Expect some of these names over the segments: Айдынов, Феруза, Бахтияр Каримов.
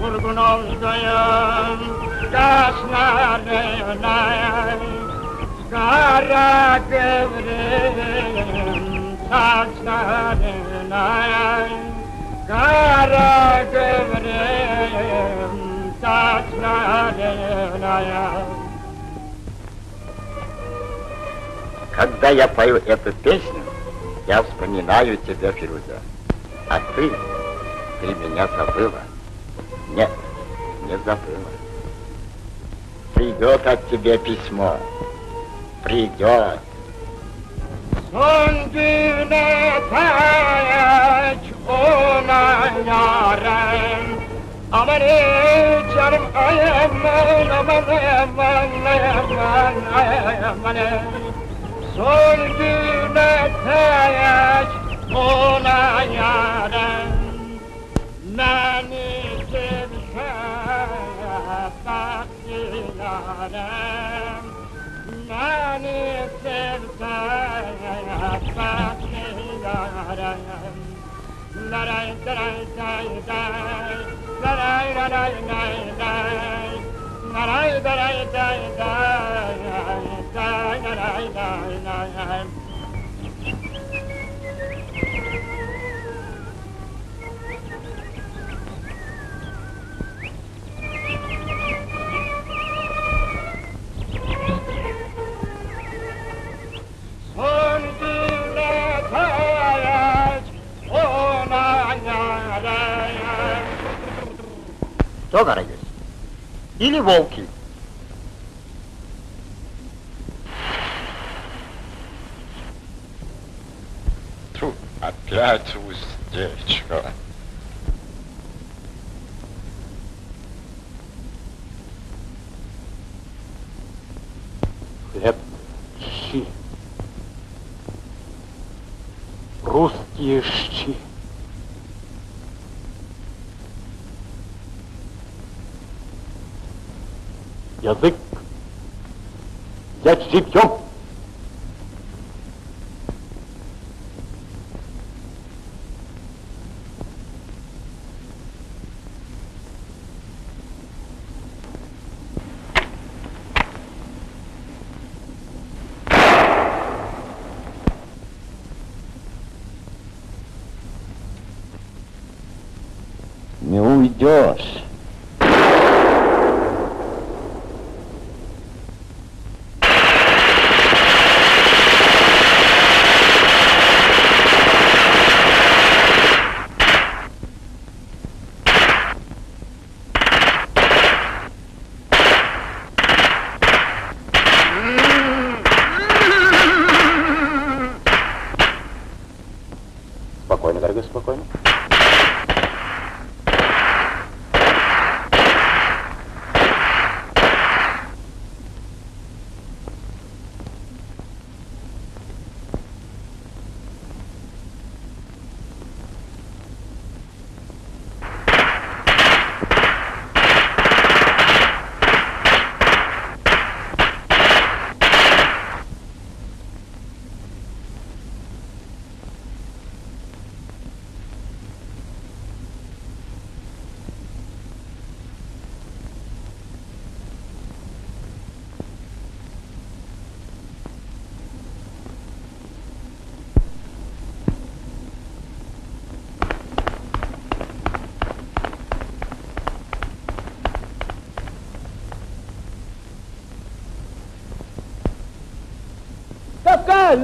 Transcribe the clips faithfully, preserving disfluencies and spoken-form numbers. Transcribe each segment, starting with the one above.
Kurban oldum kaşlarına, kara kıvrım saçlarına, kara kıvrım saçlarına. Когда я пою эту песню, я вспоминаю тебя, Феруза, а ты, ты меня забыла. Нет, не забыла. Придет от тебя письмо. Придет. Кто городец? Или волки? Ту, опять уздечка. Хлеб, щи. Русские щи. Язык взять живьем. Не уйдешь.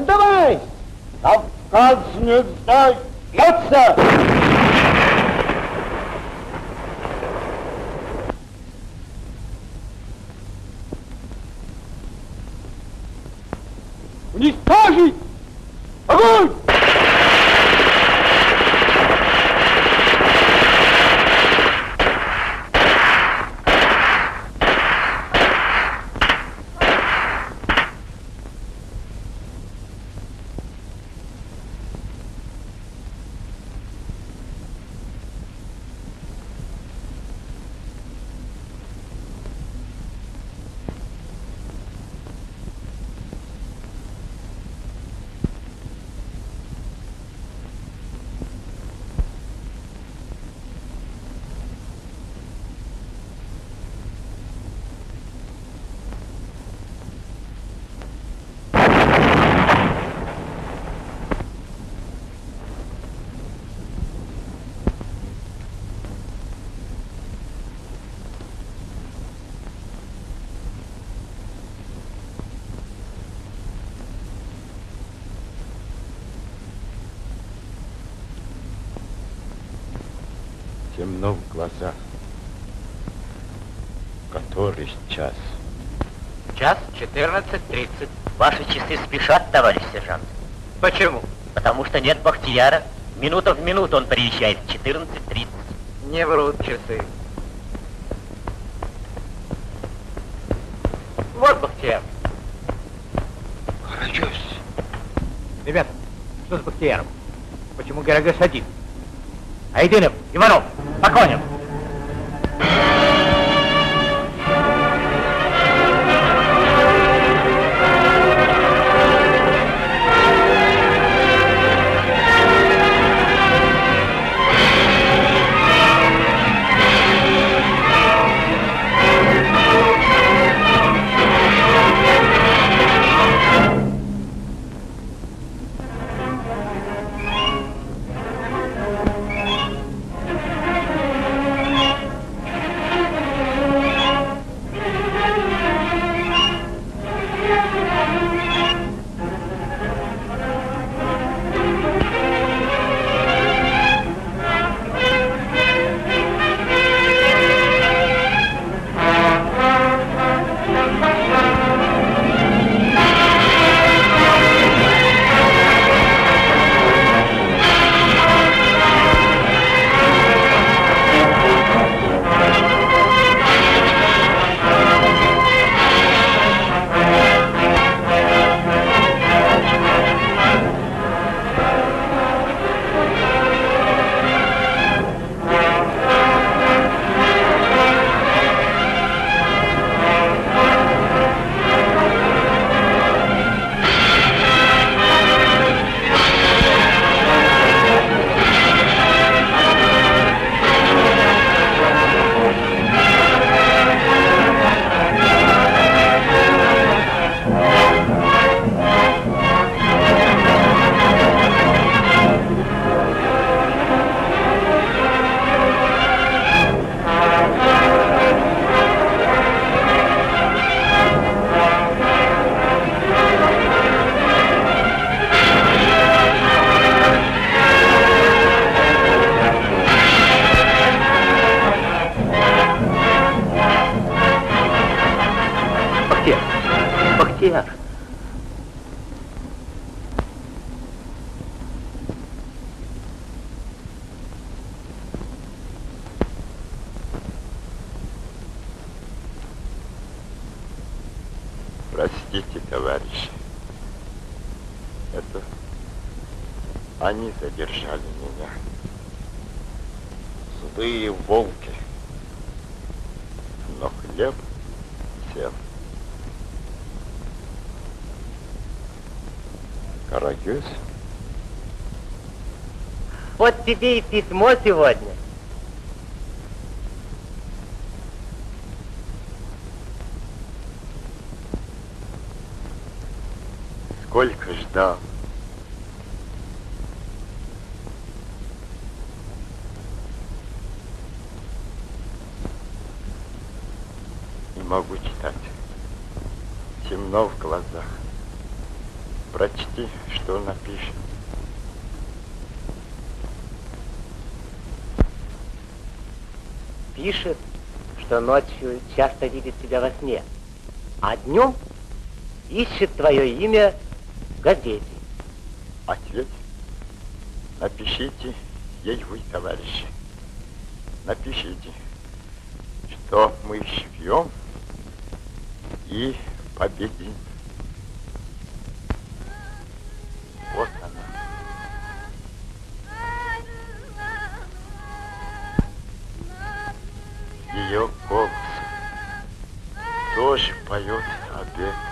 Давай! Кавказ не сдается! Уничтожить! Огонь! темно в глазах. Который час? Час четырнадцать тридцать. Ваши часы спешат, товарищ сержант. Почему? Потому что нет Бахтияра. Минута в минуту он приезжает в четырнадцать тридцать. Не врут часы. Вот Бахтияр. Хорошусь. Ребята, что с Бахтияром? Почему Герагаш один? Айдынов, Иванов, по коням! Вот тебе и письмо сегодня. Сколько ждал. Не могу читать. Темно в глазах. Прочти, что напишет. Пишет, что ночью часто видит тебя во сне, а днем ищет твое имя в газете. Ответ. Напишите ей вы, товарищи. Напишите, что мы шьем и победим. Вот она. Ее голос тоже поет обед.